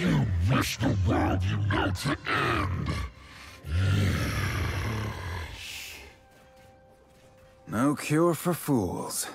You wish the world you know to end. Yes. No cure for fools.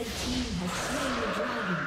Red team has slain the dragon.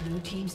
Blue team's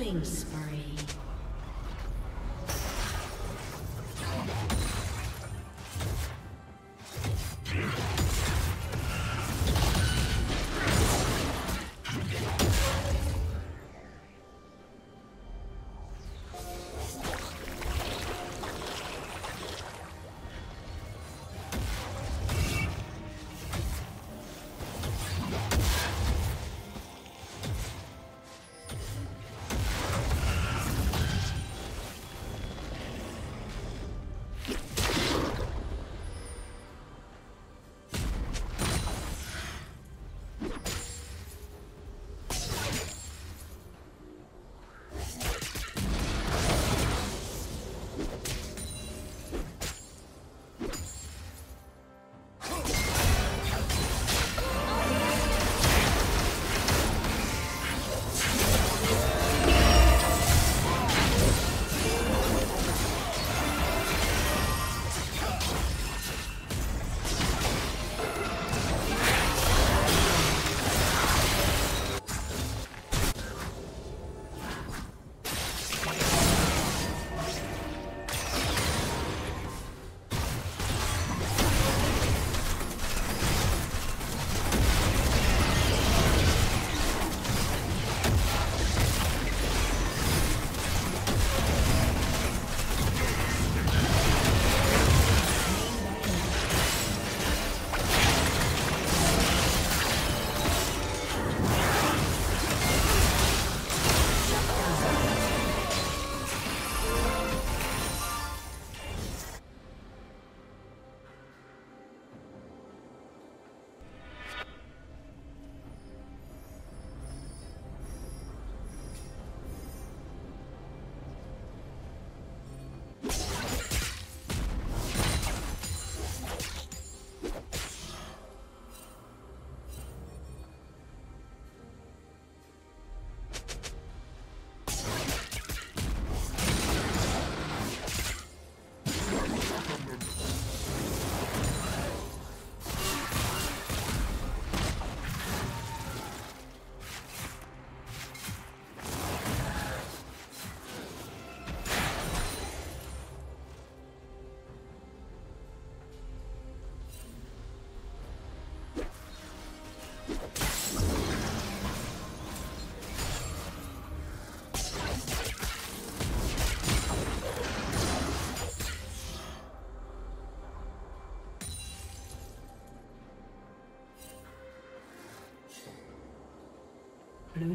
Killing spree. Blue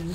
Blue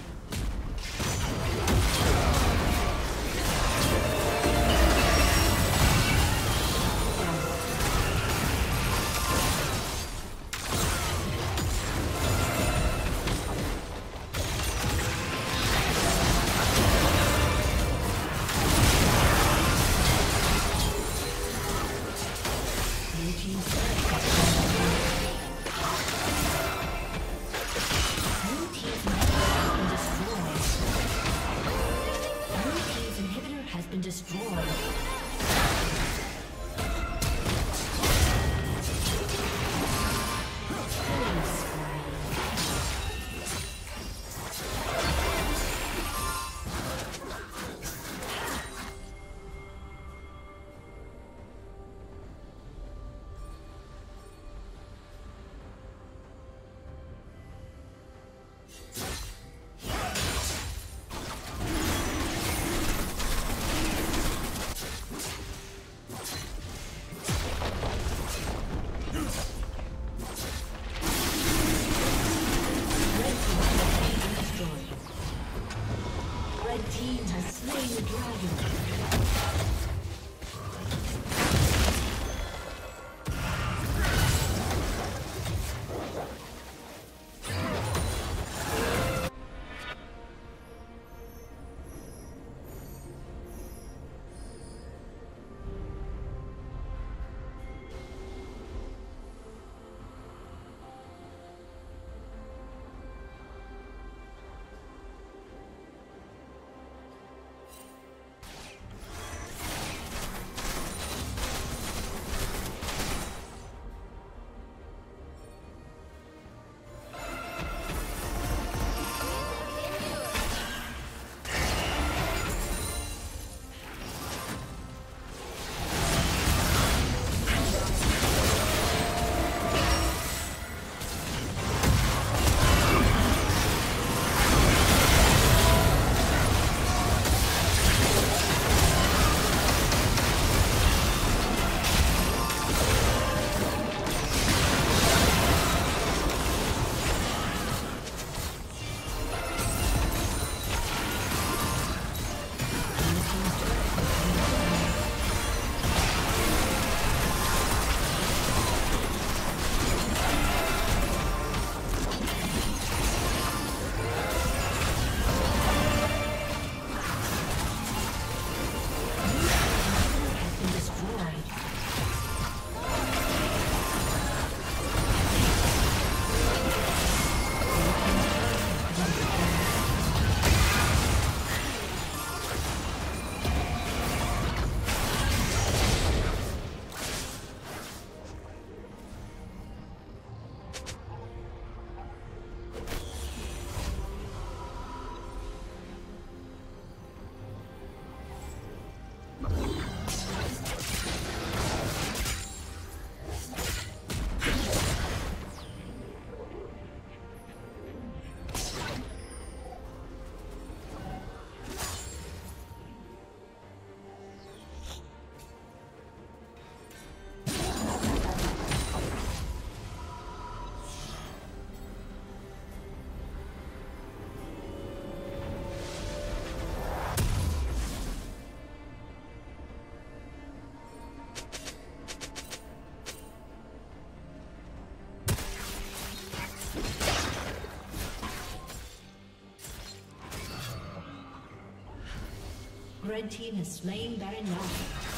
Red team has slain Baron Nashor.